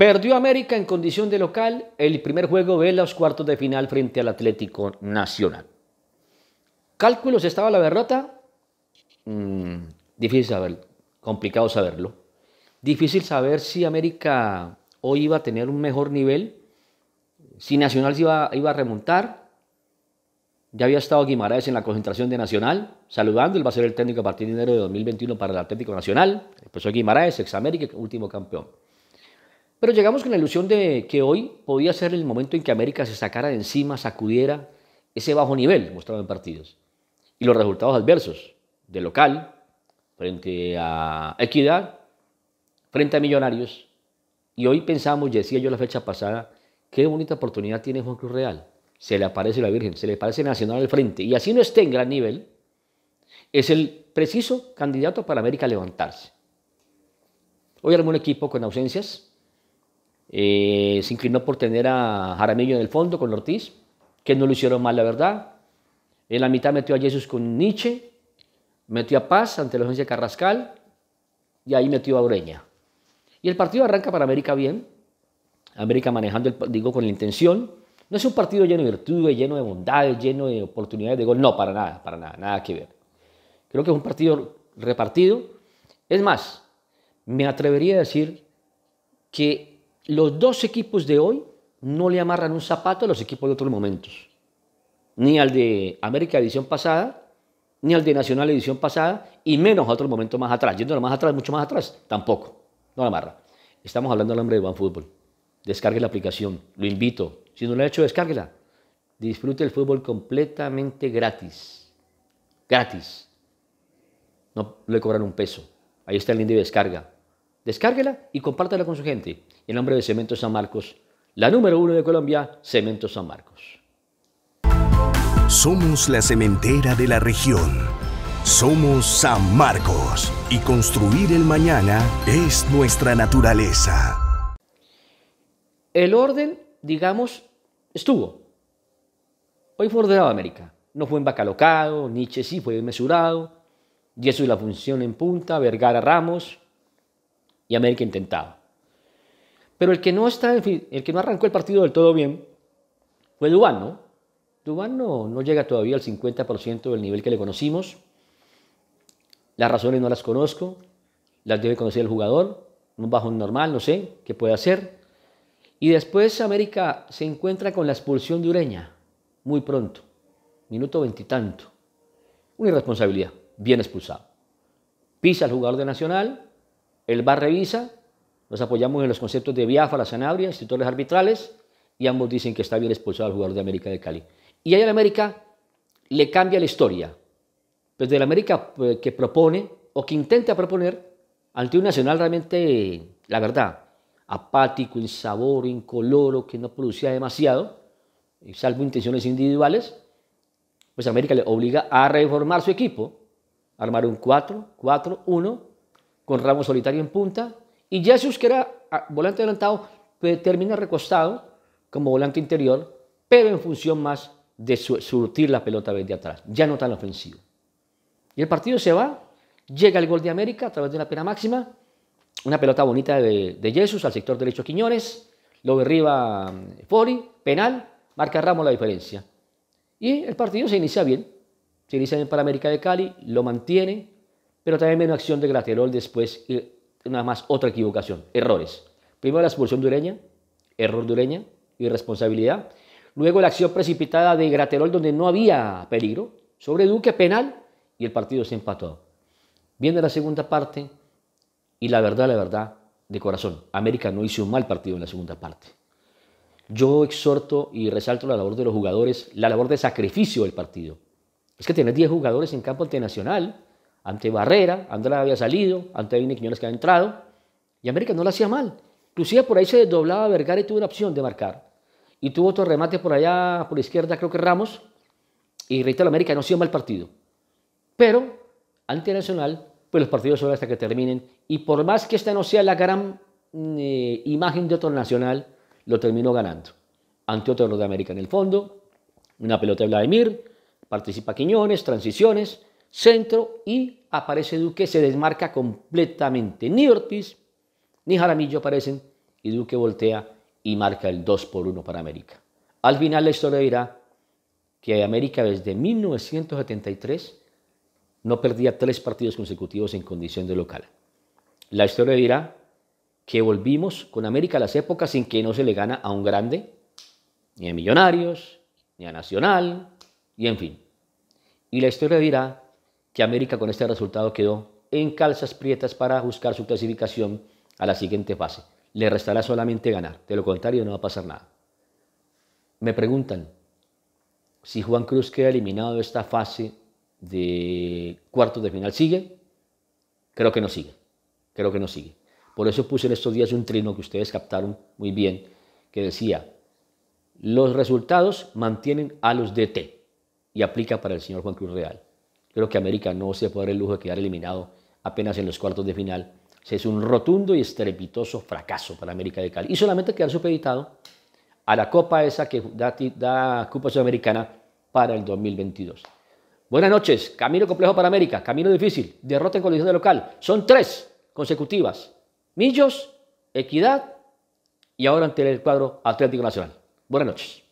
Perdió América en condición de local el primer juego de los cuartos de final frente al Atlético Nacional. ¿Cálculos estaba la derrota? Difícil saberlo, complicado saberlo. Difícil saber si América hoy iba a tener un mejor nivel, si Nacional se iba a remontar. Ya había estado Guimaraes en la concentración de Nacional, saludando. Él va a ser el técnico a partir de enero de 2021 para el Atlético Nacional. Empezó Guimaraes, ex América, último campeón. Pero llegamos con la ilusión de que hoy podía ser el momento en que América se sacara de encima, sacudiera ese bajo nivel mostrado en partidos. Y los resultados adversos de local, frente a Equidad, frente a Millonarios. Y hoy pensamos, decía yo la fecha pasada, qué bonita oportunidad tiene Juan Cruz Real. Se le aparece la Virgen, se le aparece Nacional al frente. Y así no esté en gran nivel, es el preciso candidato para América levantarse. Hoy armó un equipo con ausencias. Se inclinó por tener a Jaramillo en el fondo con Ortiz, que no lo hicieron mal, la verdad. En la mitad metió a Jesús con Nietzsche, metió a Paz ante la ausencia de Carrascal y ahí metió a Ureña. Y el partido arranca para América bien, América manejando, con la intención. No es un partido lleno de virtudes, lleno de bondades, lleno de oportunidades de gol, no, para nada, nada que ver. Creo que es un partido repartido. Es más, me atrevería a decir que los dos equipos de hoy no le amarran un zapato a los equipos de otros momentos. Ni al de América edición pasada, ni al de Nacional edición pasada, y menos a otros momentos más atrás. Yéndolo más atrás, mucho más atrás, tampoco. No le amarra. Estamos hablando al hombre de OneFootball. Descargue la aplicación, lo invito. Si no lo ha hecho, descárguela. Disfrute el fútbol completamente gratis. Gratis. No le cobran un peso. Ahí está el link de descarga. Descárguela y compártela con su gente. En nombre de Cemento San Marcos, la número 1 de Colombia, Cemento San Marcos. Somos la cementera de la región. Somos San Marcos y construir el mañana es nuestra naturaleza. El orden, digamos, estuvo. Hoy fue ordenado América. No fue embacalocado, Nietzsche sí fue mesurado, Jesús la función en punta, Vergara Ramos. Y América intentaba. Pero el que no arrancó el partido del todo bien fue Dubán, ¿no? Dubán no llega todavía al 50% del nivel que le conocimos. Las razones no las conozco, las debe conocer el jugador. Un bajón normal, no sé qué puede hacer. Y después América se encuentra con la expulsión de Ureña, muy pronto, minuto veintitanto. Una irresponsabilidad, bien expulsado. Pisa al jugador de Nacional. El VAR revisa, nos apoyamos en los conceptos de Biafra, Sanabria, instructores arbitrales, y ambos dicen que está bien expulsado al jugador de América de Cali. Y ahí al América le cambia la historia. Pues del América que propone, o que intenta proponer, ante un Nacional realmente, la verdad, apático, insaboro, incoloro, que no producía demasiado, salvo intenciones individuales, pues América le obliga a reformar su equipo, a armar un 4-4-1, con Ramos solitario en punta, y Jesús, que era volante adelantado, termina recostado como volante interior, pero en función más de surtir la pelota desde atrás, ya no tan ofensivo. Y el partido se va, llega el gol de América a través de una pena máxima, una pelota bonita de Jesús al sector derecho Quiñones, lo derriba Fori, penal, marca Ramos la diferencia. Y el partido se inicia bien para América de Cali, lo mantiene, pero también menos acción de Graterol después, y nada más otra equivocación, errores. Primero la expulsión de Ureña, error de Ureña, irresponsabilidad. Luego la acción precipitada de Graterol donde no había peligro, sobre Duque, penal, y el partido se empató. Viene la segunda parte, y la verdad, de corazón, América no hizo un mal partido en la segunda parte. Yo exhorto y resalto la labor de los jugadores, la labor de sacrificio del partido. Es que tener 10 jugadores en campo internacional, ante Barrera, Andrade había salido, ante Vini Quiñones que había entrado, y América no lo hacía mal. Inclusive por ahí se desdoblaba Vergara y tuvo una opción de marcar. Y tuvo otro remate por allá, por izquierda, creo que Ramos, y reitero, América no hacía mal partido. Pero, ante Nacional, pues los partidos son hasta que terminen, y por más que esta no sea la gran imagen de otro Nacional, lo terminó ganando. Ante otro de América en el fondo, una pelota de Vladimir, participa Quiñones, transiciones, centro y aparece Duque, se desmarca completamente. Ni Ortiz ni Jaramillo aparecen y Duque voltea y marca el 2-1 para América. Al final la historia dirá que América desde 1973 no perdía 3 partidos consecutivos en condición de local. La historia dirá que volvimos con América a las épocas en que no se le gana a un grande, ni a Millonarios, ni a Nacional, y en fin. Y la historia dirá que América con este resultado quedó en calzas prietas para buscar su clasificación a la siguiente fase. Le restará solamente ganar, de lo contrario no va a pasar nada. Me preguntan si Juan Cruz queda eliminado de esta fase de cuartos de final, ¿sigue? Creo que no sigue, creo que no sigue. Por eso puse en estos días un trino que ustedes captaron muy bien, que decía: los resultados mantienen a los DT, y aplica para el señor Juan Cruz Real. Creo que América no se puede dar el lujo de quedar eliminado apenas en los cuartos de final. Es un rotundo y estrepitoso fracaso para América de Cali, y solamente quedar supeditado a la copa esa que da Copa Sudamericana para el 2022. Buenas noches, camino complejo para América, camino difícil, derrota en condición de local, son 3 consecutivas, Millos, Equidad y ahora ante el cuadro Atlético Nacional. Buenas noches.